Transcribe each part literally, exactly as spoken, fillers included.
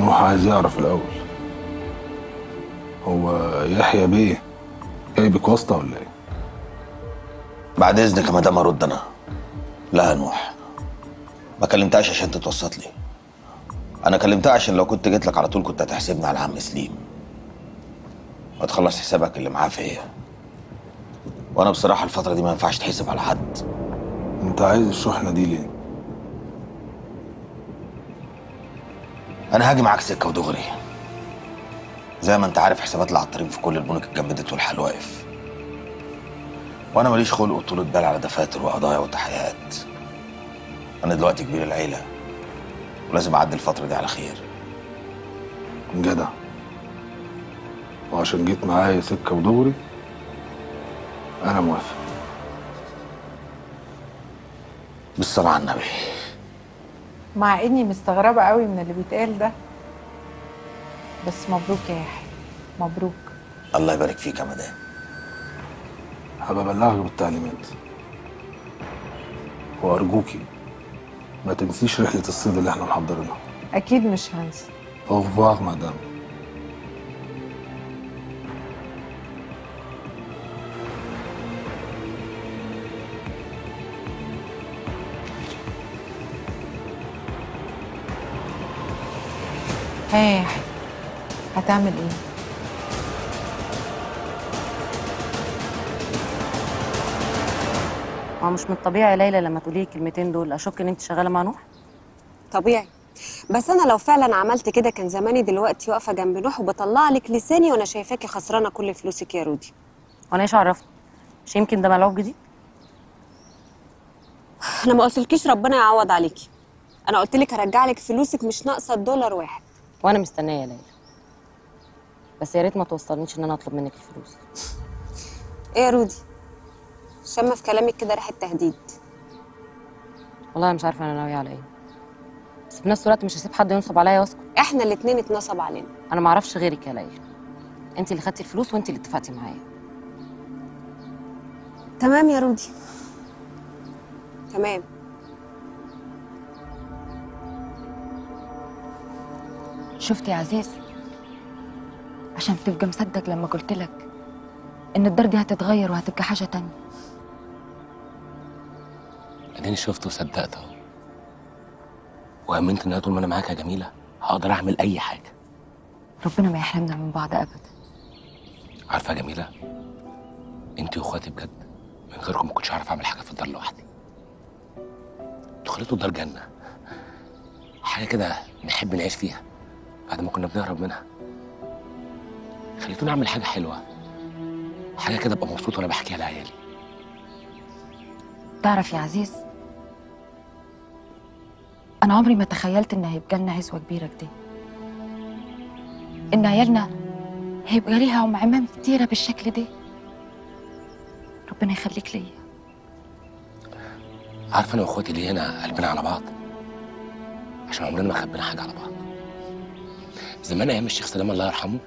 نوح عايز يعرف الأول، هو يحيى بيه جايبك واسطة ولا إيه؟ بعد إذنك يا مدام أرد أنا. لا يا نوح، ما كلمتهاش عشان تتوسط لي، أنا كلمتها عشان لو كنت جيت لك على طول كنت هتحسبني على عم سليم وتخلص حسابك اللي معاه فيا، وأنا بصراحة الفترة دي ما ينفعش تحسب على حد. أنت عايز الشحنة دي ليه؟ أنا هاجي معاك سكة ودغري. زي ما أنت عارف حسابات العطارين في كل البنوك اتجمدت والحال واقف، وأنا ماليش خلق وطولة بال على دفاتر وقضايا وتحقيقات. أنا دلوقتي كبير العيلة ولازم أعدي الفترة دي على خير. جدع، وعشان جيت معايا سكة ودغري أنا موافق. بالصلاة على النبي. مع إني مستغربة قوي من اللي بيتقال ده، بس مبروك يا يحيى، مبروك. الله يبارك فيك يا مدام. هبقى أبلغك بالتعليمات، وأرجوكي ما تنسيش رحلة الصيد اللي إحنا محضرينها. أكيد مش هنسى. أو فواغ مدام. ايه يا حبيبي هتعمل ايه؟ هو مش من الطبيعي يا ليلى لما تقولي الكلمتين دول اشك ان انت شغاله مع نوح؟ طبيعي، بس انا لو فعلا عملت كده كان زماني دلوقتي واقفه جنب نوح وبطلع لك لساني وانا شايفاكي خسرانه كل فلوسك يا رودي. وانا ايش عرفت؟ مش يمكن ده ملعوب جديد؟ انا ما قلتلكيش ربنا يعوض عليكي، انا قلت لك هرجع لك فلوسك مش ناقصه الدولار واحد. وانا مستنيه يا ليلى، بس يا ريت ما توصلنيش ان انا اطلب منك الفلوس. ايه يا رودي؟ شامه في كلامك كده ريحه تهديد. والله انا مش عارفه انا ناويه على ايه، بس في نفس الوقت مش هسيب حد ينصب عليا واسكت. احنا الاتنين اتنصب علينا. انا ما اعرفش غيرك يا ليلى، انت اللي خدتي الفلوس وانت اللي اتفقتي معايا. تمام يا رودي، تمام. شفت يا عزيز، عشان تبقى مصدق لما قلت لك ان الدار دي هتتغير وهتبقى حاجه تانية. اديني شفت وصدقت اهو، وامنت ان طول ما انا معاك يا جميله هقدر اعمل اي حاجه. ربنا ما يحرمنا من بعض ابدا. عارفه يا جميله، انت واخواتي بجد من غيركم ما كنتش هعرف اعمل حاجه في الدار لوحدي. انتوا خليتوا الدار جنه، حاجه كده نحب نعيش فيها بعد ما كنا بنهرب منها. خليتوني اعمل حاجه حلوه، حاجه كده ابقى مبسوط وانا بحكيها لعيالي. تعرف يا عزيز، انا عمري ما تخيلت ان هيبقى لنا عزوه كبيره كده، ان عيالنا هيبقى ليها ام عمام كتيره بالشكل ده. ربنا يخليك ليا. عارفه انا واخواتي ليه هنا قلبنا على بعض؟ عشان عمرنا ما خبينا حاجه على بعض. زمان ايام الشيخ سلام الله يرحمه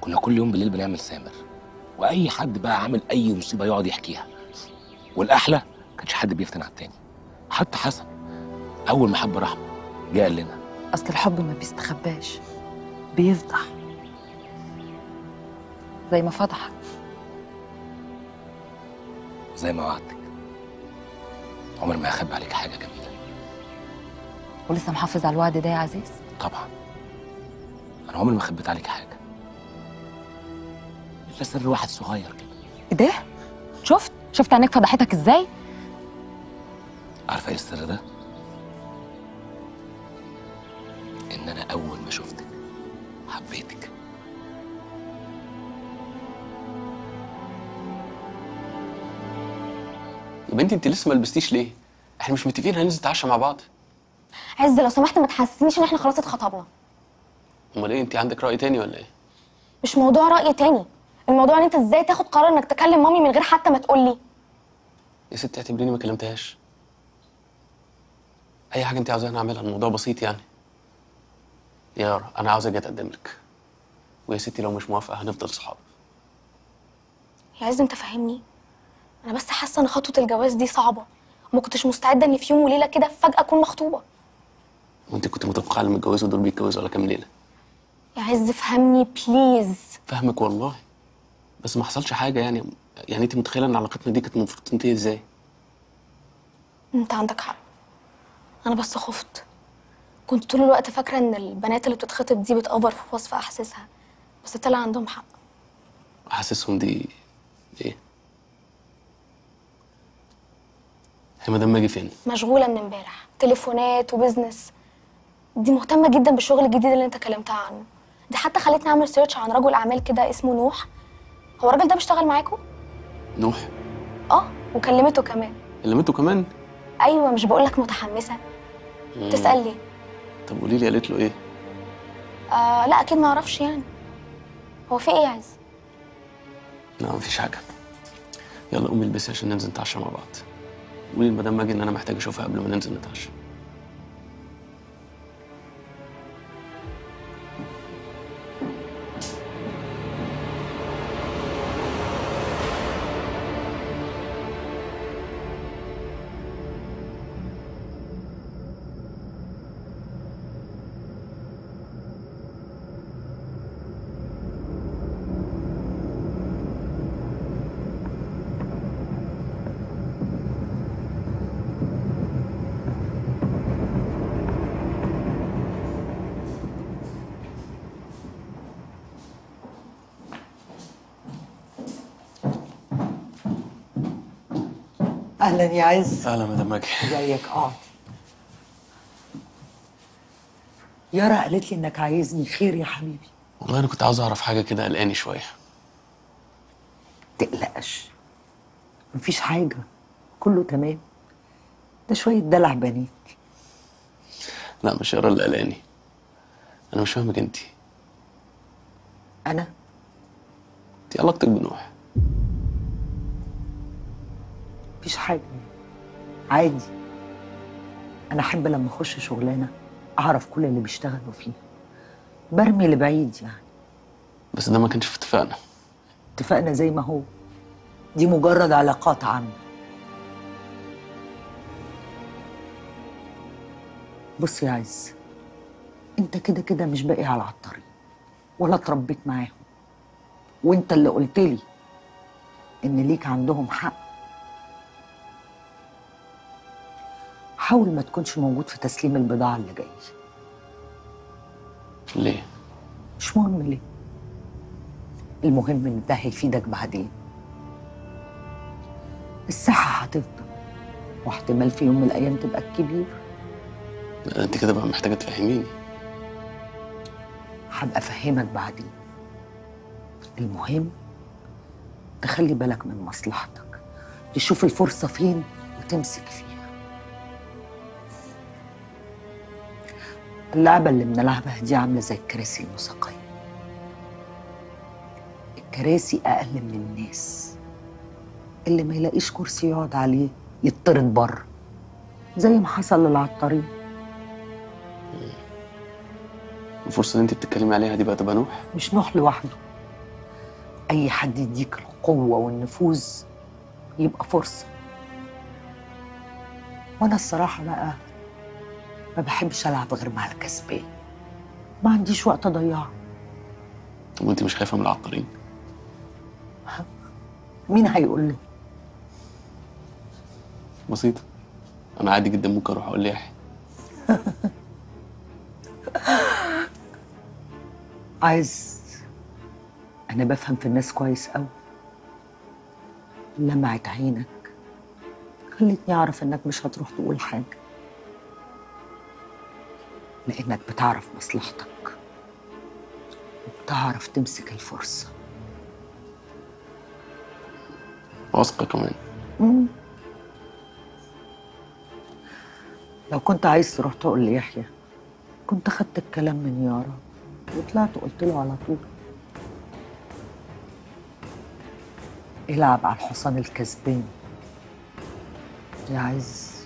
كنا كل يوم بالليل بنعمل سامر، واي حد بقى عامل اي مصيبه يقعد يحكيها، والاحلى كانش حد بيفتن على التاني. حتى حسن اول ما حب رحمه جه قال لنا اصل الحب ما بيستخباش، بيفضح زي ما فضحك زي ما وعدتك. عمر ما هخبي عليك حاجه جميله. ولسه محافظ على الوعد ده يا عزيز؟ طبعا، أنا عمري ما خبيت عليك حاجة، إلا سر واحد صغير كده. إيه؟ شفت؟ شفت عينيك فضحتك إزاي؟ عارفة إيه السر ده؟ إن أنا أول ما شفتك حبيتك. يا بنتي أنت لسه ما لبستيش ليه؟ إحنا مش متفقين هننزل نتعشى مع بعض؟ عز لو سمحت ما تحسسنيش إن إحنا خلاص اتخطبنا. امال ايه، انت عندك راي تاني ولا ايه؟ مش موضوع راي تاني، الموضوع ان انت ازاي تاخد قرار انك تكلم مامي من غير حتى ما تقول لي. يا ستي اعتبريني ما كلمتهاش. اي حاجه انت عاوزاها انا اعملها، الموضوع بسيط يعني. يا يارا انا عاوز اجي اتقدم لك، ويا ستي لو مش موافقه هنفضل صحاب. يا عز انت فاهمني، انا بس حاسه ان خطوه الجواز دي صعبه، وما كنتش مستعده ان في يوم وليله كده فجاه اكون مخطوبه. وانت كنت متوقعه اللي متجوزوا دول بيتجوزوا على كام ليله؟ يا عز فهمني بليز. فهمك والله، بس ما حصلش حاجه. يعني يعني انت متخيله ان علاقتنا دي كانت المفروض تنتهي ازاي؟ انت عندك حق، انا بس خفت. كنت طول الوقت فاكره ان البنات اللي بتتخطب دي بتأفر في وصف احاسيسها، بس طلع عندهم حق. احاسيسهم دي ايه؟ هي مدام ماجي فين؟ مشغوله من امبارح، تليفونات وبزنس. دي مهتمه جدا بالشغل الجديد اللي انت كلمتها عنه. دي حتى خلتني اعمل سيرش عن رجل اعمال كده اسمه نوح. هو الراجل ده بيشتغل معاكم؟ نوح؟ اه، وكلمته كمان. كلمته كمان؟ ايوه، مش بقول لك متحمسه؟ مم. تسال ليه؟ طب قولي لي قالت له ايه؟ آه لا اكيد ما اعرفش. يعني هو في ايه يا عز؟ لا مفيش حاجه. يلا قومي البسي عشان ننزل نتعشى مع بعض. قولي لمدام ماجي ان انا محتاج اشوفها قبل ما ننزل نتعشى. اهلا يا عز. اهلا مدام ماجي. ازيك؟ اقعد. يارا قالت لي انك عايزني. خير يا حبيبي؟ والله انا كنت عاوز اعرف حاجه كده، قلقاني شويه. تقلقش، مفيش حاجه، كله تمام. ده شويه دلع بنات. لا مش يارا اللي قلقاني، انا مش فاهمك. انت انا انت علاقتك بنوح؟ مفيش حاجة، عادي. أنا أحب لما أخش شغلانة أعرف كل اللي بيشتغلوا فيها، برمي اللي بعيد يعني. بس ده ما كانش في اتفاقنا. اتفاقنا زي ما هو، دي مجرد علاقات عامة. بص يا عز، أنت كده كده مش باقي على الطريق، ولا اتربيت معاهم، وأنت اللي قلت لي إن ليك عندهم حق. حاول ما تكونش موجود في تسليم البضاعة اللي جاي. ليه؟ مش مهم ليه، المهم ان ده هيفيدك بعدين. الصحة هتفضل، واحتمال في يوم من الأيام تبقى الكبير. لا انت كده بقى محتاجة تفهميني. هبقى أفهمك بعدين، المهم تخلي بالك من مصلحتك، تشوف الفرصة فين وتمسك فيها. اللعبة اللي بنلعبها دي عاملة زي الكراسي الموسيقية، الكراسي أقل من الناس، اللي ما يلاقيش كرسي يقعد عليه يطرد بره، زي ما حصل للعطارين. الفرصة اللي أنت بتتكلمي عليها دي بقى تبقى نوح؟ مش نوح لوحده، أي حد يديك القوة والنفوذ يبقى فرصة. وأنا الصراحة بقى ما بحبش ألعب غير مع الكسبان، ما عنديش وقت أضيعه. طب وأنت مش خايفة من العطارين؟ مين هيقول لي؟ بسيطة، أنا عادي جدا ممكن أروح أقول ليحيى. عايز أنا بفهم في الناس كويس أوي. لمعت عينك خلتني أعرف إنك مش هتروح تقول حاجة، لأنك بتعرف مصلحتك وبتعرف تمسك الفرصة. واثقة كمان. مم. لو كنت عايز تروح تقول ليحيى كنت خدت الكلام من يارا وطلعت قلت له على طول. العب على الحصان الكسبان يا عز.